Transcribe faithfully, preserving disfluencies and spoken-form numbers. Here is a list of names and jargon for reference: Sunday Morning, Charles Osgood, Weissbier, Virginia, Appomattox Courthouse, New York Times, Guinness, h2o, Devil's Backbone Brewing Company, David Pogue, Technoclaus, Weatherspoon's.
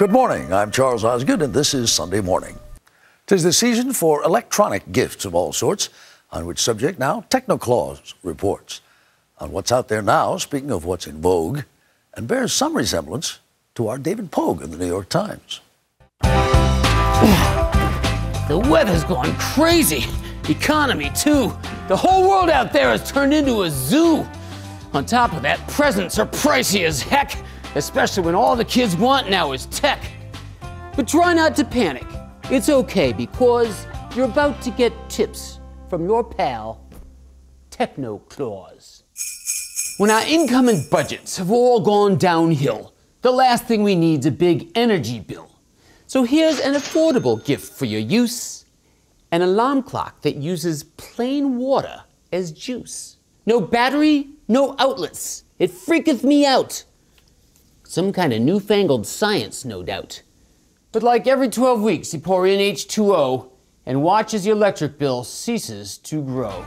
Good morning, I'm Charles Osgood, and this is Sunday Morning. 'Tis the season for electronic gifts of all sorts, on which subject now Technoclaus reports on what's out there now, speaking of what's in vogue, and bears some resemblance to our David Pogue in the New York Times. The weather's gone crazy. Economy, too. The whole world out there has turned into a zoo. On top of that, presents are pricey as heck, especially when all the kids want now is tech. But try not to panic. It's okay, because you're about to get tips from your pal, Technoclaus. When our income and budgets have all gone downhill, the last thing we need is a big energy bill. So here's an affordable gift for your use: an alarm clock that uses plain water as juice. No battery, no outlets. It freaketh me out. Some kind of newfangled science, no doubt. But like every twelve weeks, you pour in H two O and watch as your electric bill ceases to grow.